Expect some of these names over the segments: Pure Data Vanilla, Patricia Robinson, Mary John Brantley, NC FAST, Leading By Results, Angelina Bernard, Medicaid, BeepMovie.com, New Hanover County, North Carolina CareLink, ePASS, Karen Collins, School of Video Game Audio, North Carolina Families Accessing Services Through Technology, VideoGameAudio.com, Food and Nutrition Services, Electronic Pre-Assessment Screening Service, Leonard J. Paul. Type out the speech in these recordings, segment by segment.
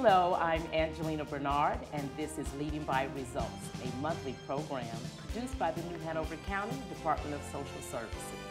Hello, I'm Angelina Bernard, and this is Leading by Results, a monthly program produced by the New Hanover County Department of Social Services.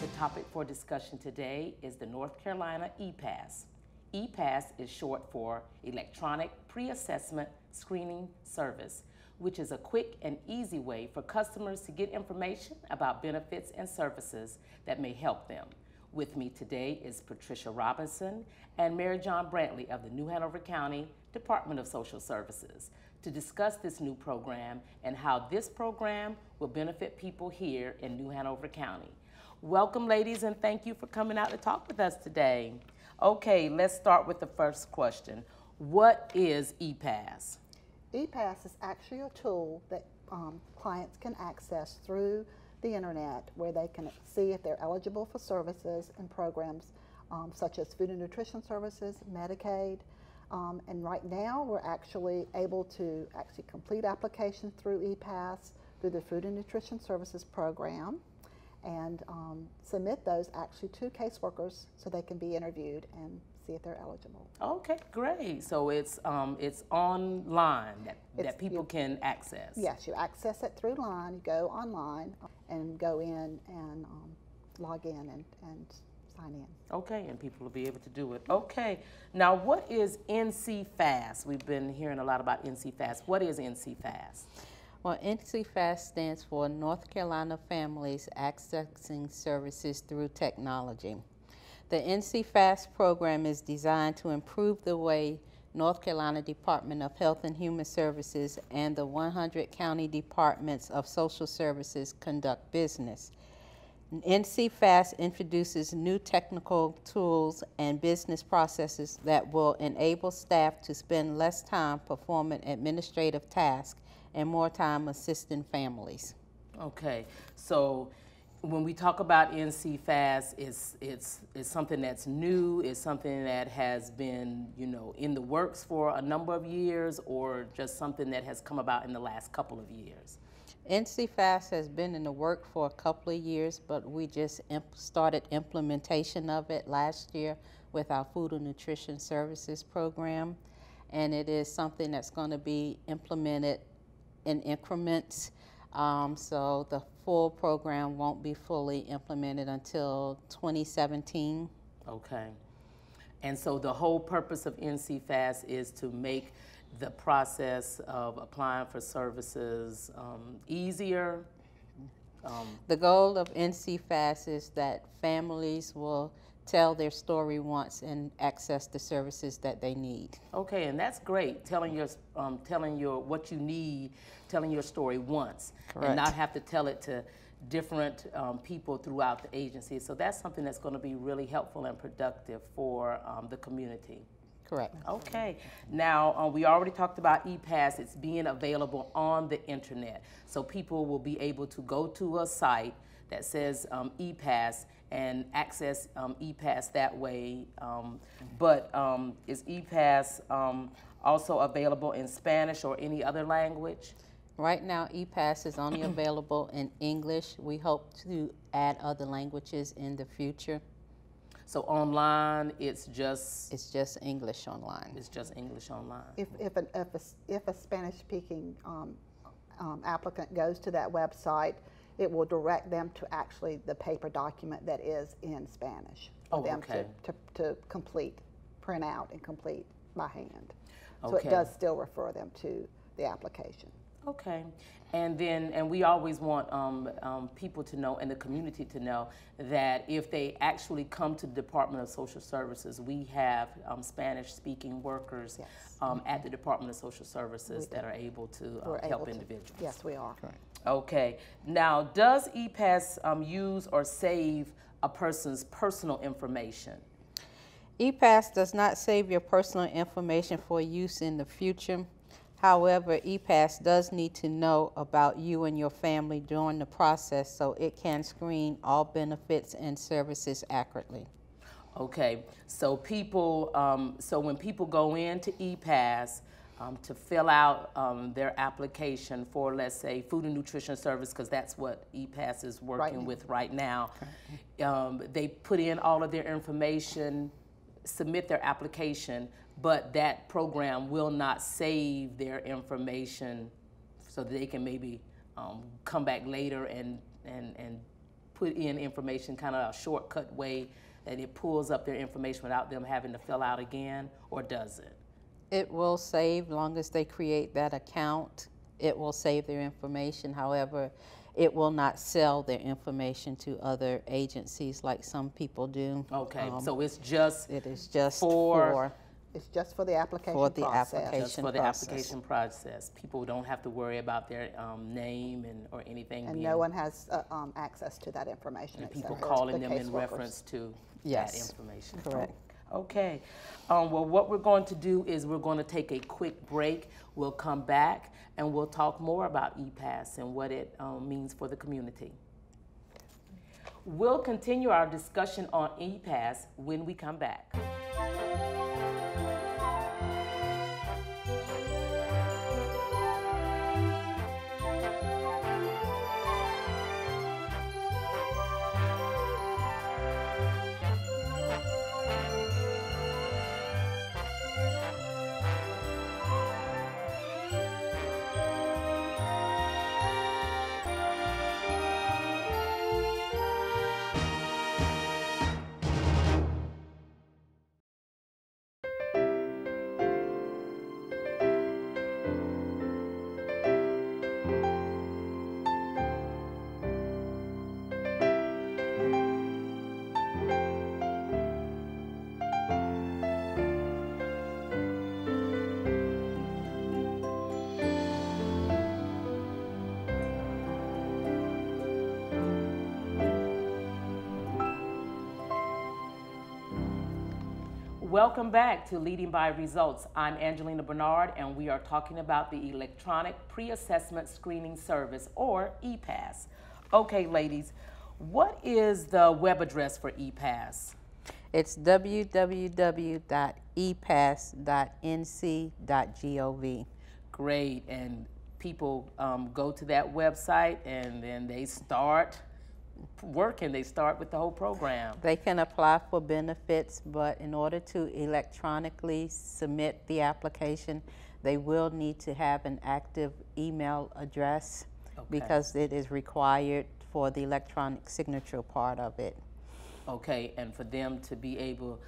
The topic for discussion today is the North Carolina ePASS. ePASS is short for Electronic Pre-Assessment Screening Service, which is a quick and easy way for customers to get information about benefits and services that may help them. With me today is Patricia Robinson and Mary John Brantley of the New Hanover County Department of Social Services to discuss this new program and how this program will benefit people here in New Hanover County. Welcome, ladies, and thank you for coming out to talk with us today. Okay, let's start with the first question. What is ePASS? ePASS is actually a tool that clients can access through the internet, where they can see if they're eligible for services and programs such as Food and Nutrition Services, Medicaid, and right now we're actually able to complete applications through ePASS through the Food and Nutrition Services program, and submit those actually to caseworkers so they can be interviewed and see if they're eligible. Okay, great. So it's online that people can access. Yes, you access it through line. You go online and go in and log in and sign in. Okay, and people will be able to do it. Okay, now what is NC FAST? We've been hearing a lot about NC FAST. What is NC FAST? Well, NC FAST stands for North Carolina Families Accessing Services Through Technology. The NC FAST program is designed to improve the way North Carolina Department of Health and Human Services and the 100 county departments of social services conduct business. NC FAST introduces new technical tools and business processes that will enable staff to spend less time performing administrative tasks and more time assisting families. Okay, so when we talk about NC FAST, it's something that's new, it's something that has been, you know, in the works for a number of years, or just something that has come about in the last couple of years? NC FAST has been in the work for a couple of years, but we just started implementation of it last year with our Food and Nutrition Services program, and it is something that's going to be implemented in increments. So the full program won't be fully implemented until 2017. Okay. And so the whole purpose of NC FAST is to make the process of applying for services easier? The goal of NC FAST is that families will tell their story once and access the services that they need. Okay, and that's great. Telling your story once. Correct. And not have to tell it to different people throughout the agency. So that's something that's going to be really helpful and productive for the community. Correct. Okay. Now, we already talked about ePASS. It's being available on the internet. So people will be able to go to a site that says ePASS and access ePASS that way. But is ePASS also available in Spanish or any other language? Right now, ePASS is only available in English. We hope to add other languages in the future. So online, it's just English online. It's just English online. If a Spanish-speaking applicant goes to that website, it will direct them to actually the paper document that is in Spanish for them to complete, print out and complete by hand. So it does still refer them to the application. Okay, and we always want people to know and the community to know that if they actually come to the Department of Social Services, we have Spanish-speaking workers at the Department of Social Services that are able to help individuals. Yes, we are. Correct. Okay, now does ePASS use or save a person's personal information? ePASS does not save your personal information for use in the future. However, ePASS does need to know about you and your family during the process so it can screen all benefits and services accurately. Okay, so people, so when people go into ePASS to fill out their application for, let's say, Food and Nutrition Service, because that's what ePASS is working with right now, they put in all of their information, submit their application, but that program will not save their information so that they can maybe come back later and put in information kind of a shortcut way, and it pulls up their information without them having to fill out again, or does it? It will save, long as they create that account, it will save their information. However, it will not sell their information to other agencies like some people do. Okay, so it's just for the application process. People don't have to worry about their name or anything. And no one has access to that information. And people calling them in reference to that information. Correct. Okay. Well, what we're going to do is we're going to take a quick break. We'll come back and we'll talk more about ePASS and what it means for the community. We'll continue our discussion on ePASS when we come back. Welcome back to Leading by Results. I'm Angelina Bernard, and we are talking about the Electronic Pre-Assessment Screening Service, or ePASS. Okay, ladies, what is the web address for ePASS? It's www.epass.nc.gov. Great, and people go to that website, and then they start working, they start with the whole program. They can apply for benefits, but in order to electronically submit the application, they will need to have an active email address because it is required for the electronic signature part of it. Okay, and for them to be able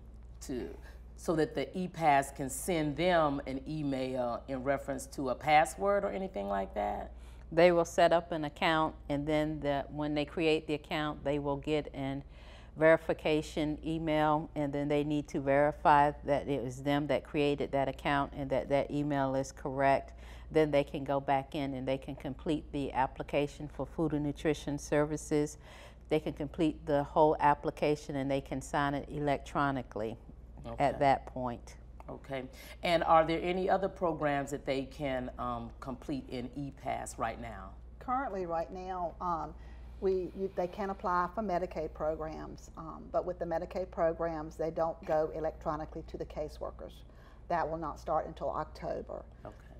so that the ePASS can send them an email in reference to a password or anything like that? They will set up an account, and then when they create the account, they will get a verification email, and then they need to verify that it was them that created that account and that that email is correct. Then they can go back in and they can complete the application for Food and Nutrition Services. They can complete the whole application, and they can sign it electronically at that point. Okay, and are there any other programs that they can complete in ePASS right now? Currently, right now, they can apply for Medicaid programs, but with the Medicaid programs, they don't go electronically to the caseworkers. That will not start until October. Okay.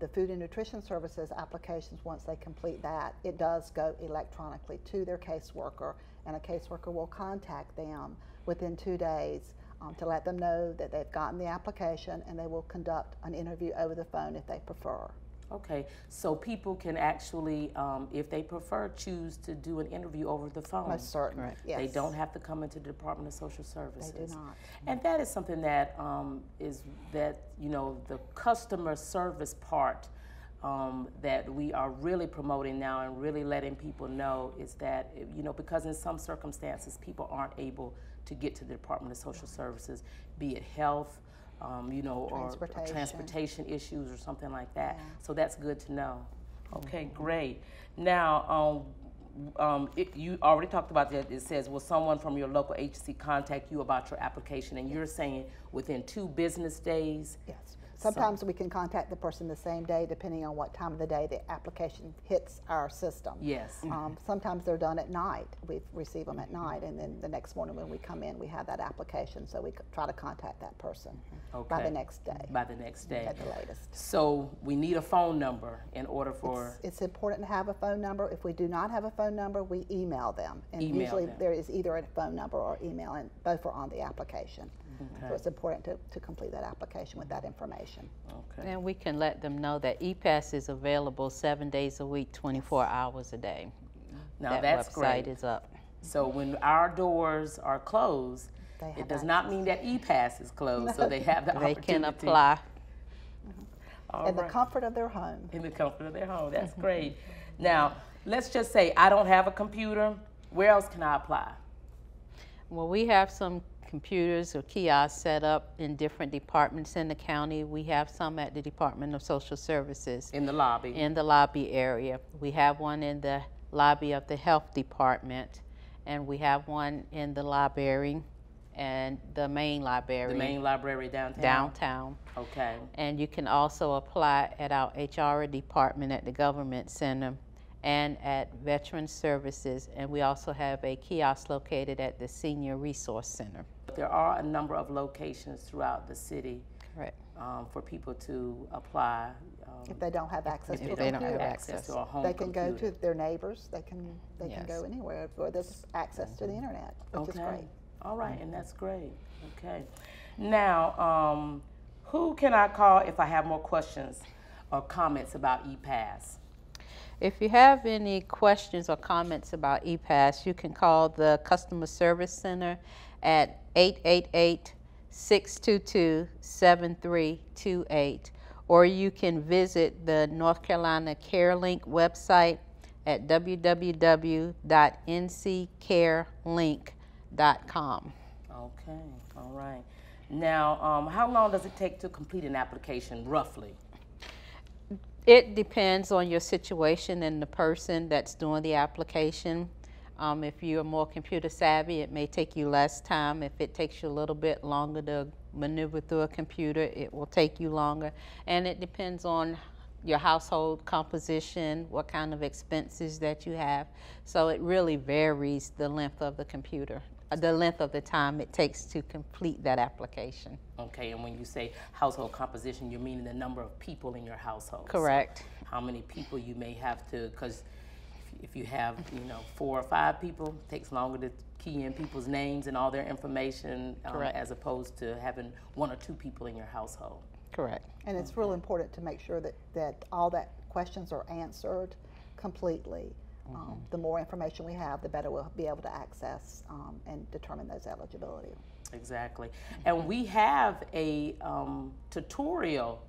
The Food and Nutrition Services applications, once they complete that, it does go electronically to their caseworker, and a caseworker will contact them within 2 days to let them know that they've gotten the application, and they will conduct an interview over the phone if they prefer. Okay, so people can actually, if they prefer, choose to do an interview over the phone. Most certainly, right. Yes. They don't have to come into the Department of Social Services. They do not. And that is something that the customer service part that we are really promoting now and really letting people know is that, because in some circumstances people aren't able to get to the Department of Social Services, be it health, or transportation issues or something like that. Yeah. So that's good to know. Okay, great. Now, you already talked about that. It says, will someone from your local agency contact you about your application? And you're saying within 2 business days? Yes. Sometimes we can contact the person the same day, depending on what time of the day the application hits our system. Yes. Sometimes they're done at night. We receive them at night, and then the next morning when we come in, we have that application, so we try to contact that person by the next day. By the next day. At the latest. So we need a phone number in order for... It's important to have a phone number. If we do not have a phone number, we email them. And usually there is either a phone number or email, and both are on the application. Okay. So it's important to complete that application with that information. Okay. And we can let them know that ePASS is available 7 days a week, 24 hours a day. Now that's great. That website is up. So when our doors are closed, it does not mean that ePASS is closed, so they have the opportunity. They can apply. All in right. the comfort of their home. In the comfort of their home, that's great. Now, let's just say I don't have a computer. Where else can I apply? Well, we have some computers or kiosks set up in different departments in the county. We have some at the Department of Social Services. In the lobby. In the lobby area. We have one in the lobby of the Health Department, and we have one in the library and the main library. The main library downtown? Downtown. Okay. And you can also apply at our HR department at the Government Center and at Veteran Services, and we also have a kiosk located at the Senior Resource Center. There are a number of locations throughout the city. Correct. For people to apply. If they don't have access to a home they can computer. Go to their neighbors. They yes. can go anywhere where there's access to the internet, which okay. is great. All right, and that's great. Okay. Now, who can I call if I have more questions or comments about ePASS? If you have any questions or comments about ePASS, you can call the Customer Service Center at 888-622-7328, or you can visit the North Carolina CareLink website at www.nccarelink.com. Okay, all right. Now, how long does it take to complete an application, roughly? It depends on your situation and the person that's doing the application. If you are more computer savvy, it may take you less time. If it takes you a little bit longer to maneuver through a computer, it will take you longer. And it depends on your household composition, what kind of expenses that you have. So it really varies the length of the computer. The length of the time it takes to complete that application. Okay, and when you say household composition, you're meaning the number of people in your household. Correct. So how many people you may have to, because if you have, you know, 4 or 5 people, it takes longer to key in people's names and all their information as opposed to having 1 or 2 people in your household. Correct. And it's real important to make sure that all that questions are answered completely. The more information we have, the better we'll be able to access and determine those eligibility. Exactly. And we have a tutorial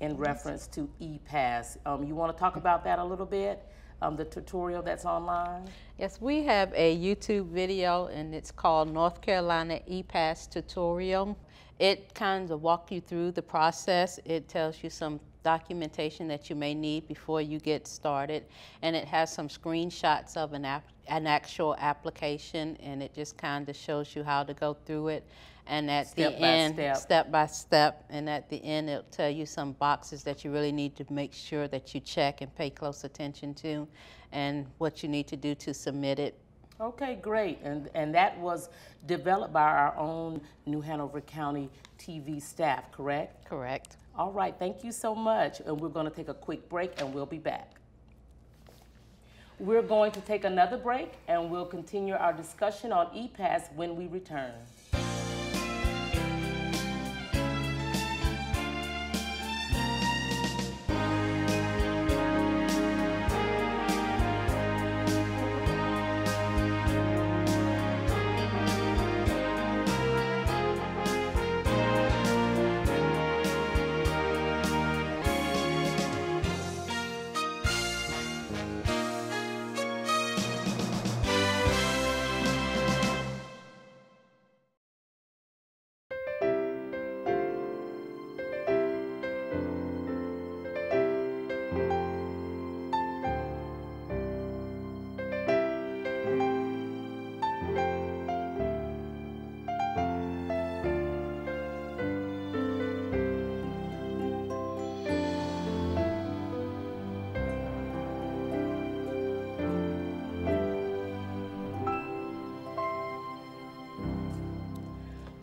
in reference to ePASS. You want to talk about that a little bit, the tutorial that's online? Yes, we have a YouTube video, and it's called North Carolina ePASS Tutorial. It kind of walks you through the process. It tells you some documentation that you may need before you get started, and it has some screenshots of an actual application, and it just kind of shows you how to go through it, and at the end, step by step, and at the end it'll tell you some boxes that you really need to make sure that you check and pay close attention to, and what you need to do to submit it. Okay, great. And that was developed by our own New Hanover County TV staff, correct? Correct. All right, thank you so much. And we're going to take a quick break, and we'll be back. We're going to take another break, and we'll continue our discussion on ePASS when we return.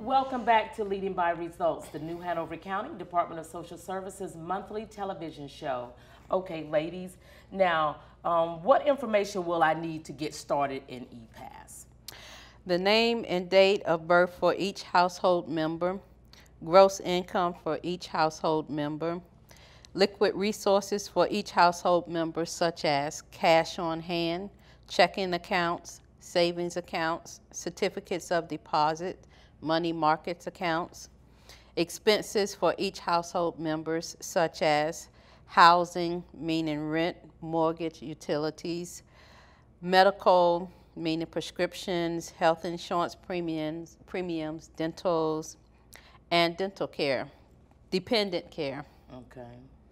Welcome back to Leading by Results, the New Hanover County Department of Social Services monthly television show. Okay, ladies, now what information will I need to get started in ePASS? the name and date of birth for each household member, gross income for each household member, liquid resources for each household member such as cash on hand, checking accounts, savings accounts, certificates of deposit, money markets accounts, expenses for each household members such as housing, meaning rent, mortgage, utilities, medical, meaning prescriptions, health insurance premiums, dentals, and dental care, dependent care. Okay.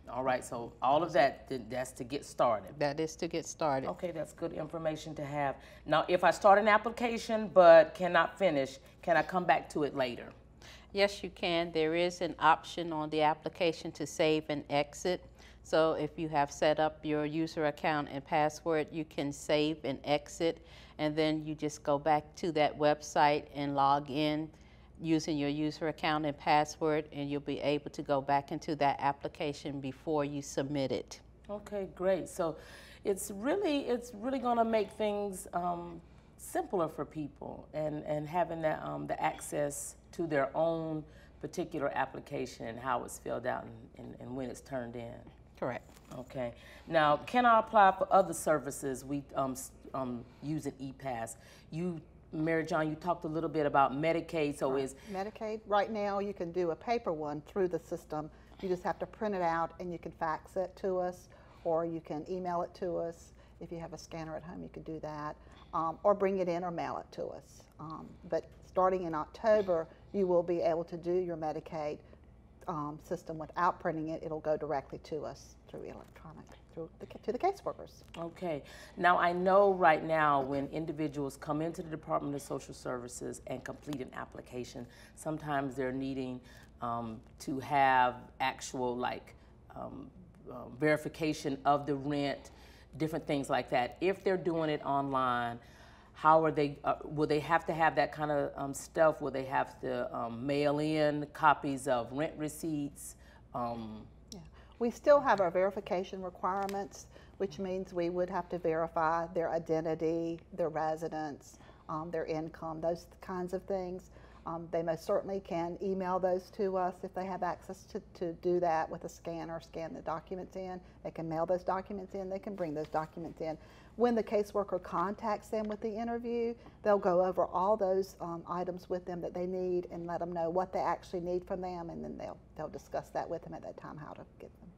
All right, so all of that, that's to get started. That is to get started. Okay, that's good information to have. Now, if I start an application but cannot finish, can I come back to it later? Yes, you can. There is an option on the application to save and exit. So if you have set up your user account and password, you can save and exit, and then you just go back to that website and log in using your user account and password, and you'll be able to go back into that application before you submit it. Okay, great. So it's really going to make things simpler for people, and having that, the access to their own particular application and how it's filled out and when it's turned in. Correct. Okay. Now, can I apply for other services we use at ePASS? Mary John, you talked a little bit about Medicaid, so is... Medicaid, right now you can do a paper one through the system. You just have to print it out and you can fax it to us, or you can email it to us. If you have a scanner at home, you can do that, or bring it in or mail it to us. But starting in October, you will be able to do your Medicaid system without printing it. It'll go directly to us through electronic, to the caseworkers. Okay. Now, I know right now when individuals come into the Department of Social Services and complete an application, sometimes they're needing to have actual, like, verification of the rent, different things like that. If they're doing it online, how are they, will they have to have that kind of stuff? Will they have to mail in copies of rent receipts? We still have our verification requirements, which means we would have to verify their identity, their residence, their income, those kinds of things. They most certainly can email those to us if they have access to do that with a scanner, scan the documents in. They can mail those documents in. They can bring those documents in. When the caseworker contacts them with the interview, they'll go over all those items with them that they need and let them know what they actually need from them, and then they'll discuss that with them at that time, how to get them.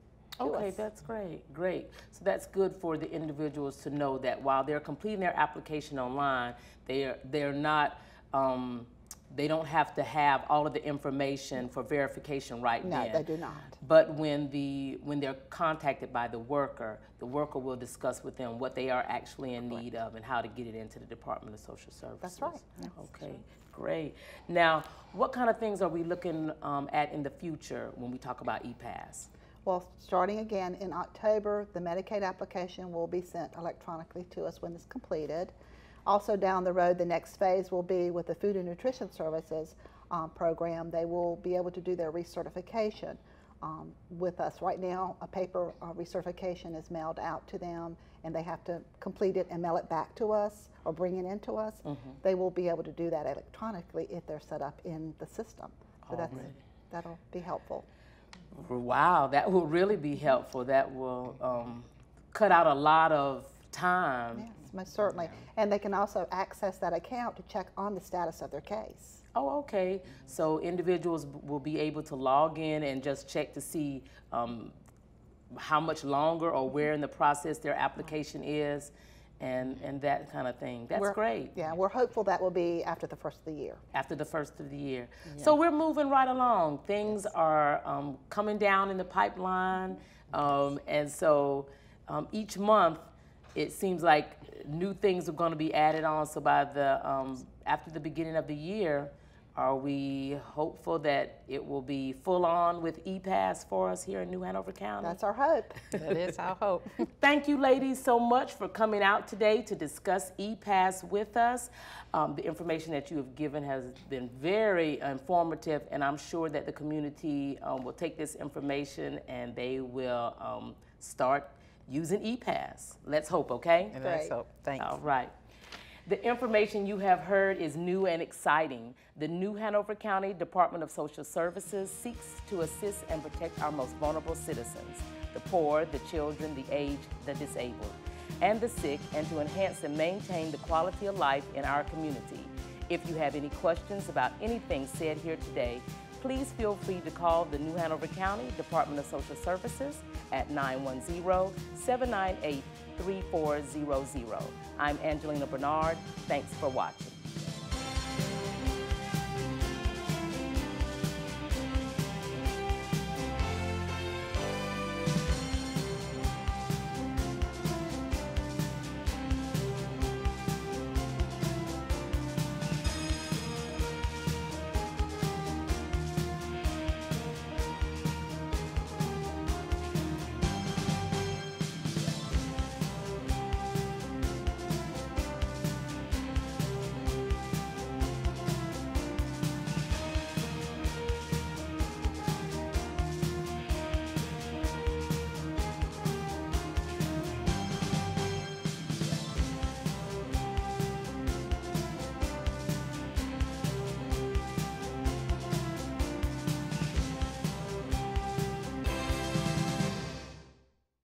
Okay, that's great, great. So that's good for the individuals to know that while they're completing their application online, they're not, they don't have to have all of the information for verification right now. No, they do not. But when they're contacted by the worker will discuss with them what they are actually in need of and how to get it into the Department of Social Services. That's right. Okay, great. Now, what kind of things are we looking at in the future when we talk about ePASS? Well, starting again in October, the Medicaid application will be sent electronically to us when it's completed. Also down the road, the next phase will be with the Food and Nutrition Services program. They will be able to do their recertification with us. Right now, a paper recertification is mailed out to them, and they have to complete it and mail it back to us or bring it in to us. Mm-hmm. They will be able to do that electronically if they're set up in the system. So that'll be helpful. Wow, that will really be helpful. That will cut out a lot of time. Yes, most certainly. And they can also access that account to check on the status of their case. Oh, okay. So individuals will be able to log in and just check to see how much longer or where in the process their application is, and that kind of thing. That's great. Yeah, we're hopeful that will be after the first of the year. After the first of the year. Yeah. So we're moving right along. Things are coming down in the pipeline, and so each month, it seems like new things are going to be added on. So by the after the beginning of the year, are we hopeful that it will be full on with ePASS for us here in New Hanover County? That's our hope. That is our hope. Thank you, ladies, so much for coming out today to discuss ePASS with us. The information that you have given has been very informative, and I'm sure that the community will take this information and they will start using ePASS. Let's hope, okay? And let's hope. Thanks. All right. The information you have heard is new and exciting. The New Hanover County Department of Social Services seeks to assist and protect our most vulnerable citizens, the poor, the children, the aged, the disabled, and the sick, and to enhance and maintain the quality of life in our community. If you have any questions about anything said here today, please feel free to call the New Hanover County Department of Social Services at 910-798-3400. I'm Angelina Bernard. Thanks for watching.